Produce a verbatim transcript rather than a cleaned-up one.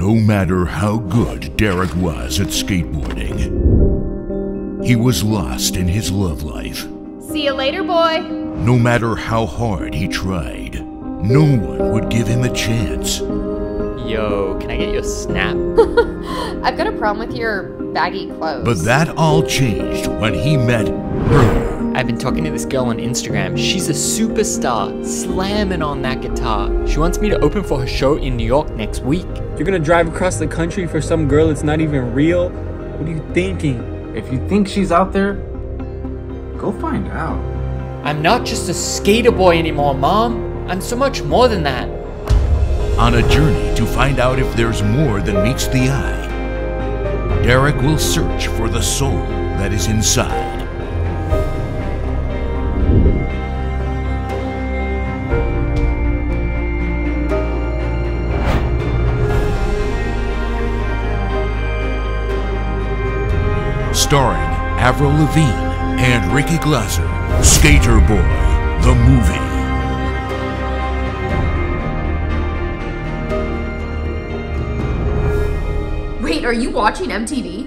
No matter how good Derek was at skateboarding, he was lost in his love life. See you later, boy. No matter how hard he tried, no one would give him a chance. Yo, can I get you a snap? I've got a problem with your baggy clothes. But that all changed when he met her. I've been talking to this girl on Instagram. She's a superstar, slamming on that guitar. She wants me to open for her show in New York next week. You're gonna drive across the country for some girl that's not even real? What are you thinking? If you think she's out there, go find out. I'm not just a skater boy anymore, Mom. I'm so much more than that. On a journey to find out if there's more than meets the eye, Derek will search for the soul that is inside. Starring Avril Lavigne and Ricky Glaser, Sk eight er Boi, the movie. Wait, are you watching M T V?